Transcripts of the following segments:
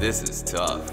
This is tough.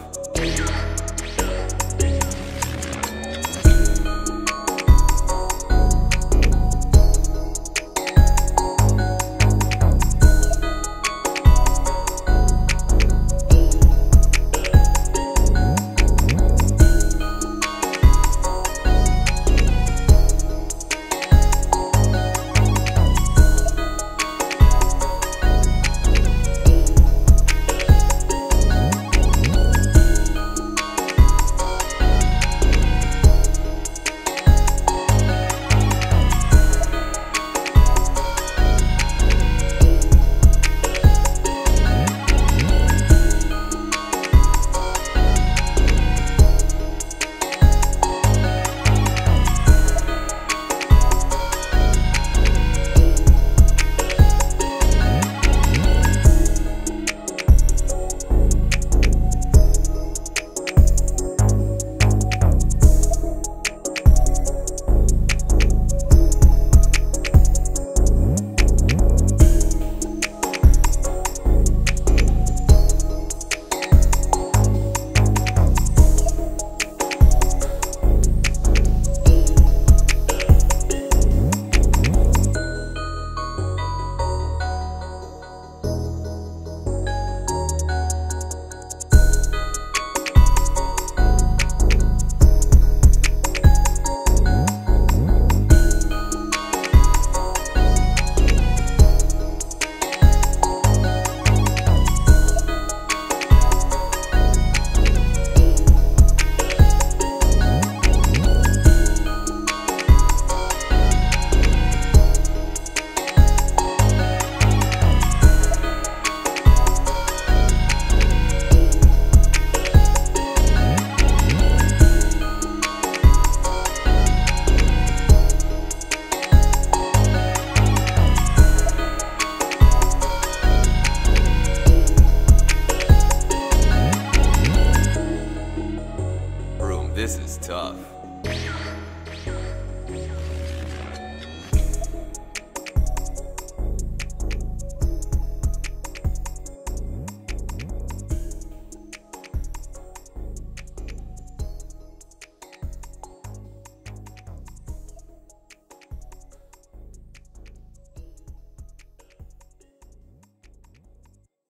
This is tough.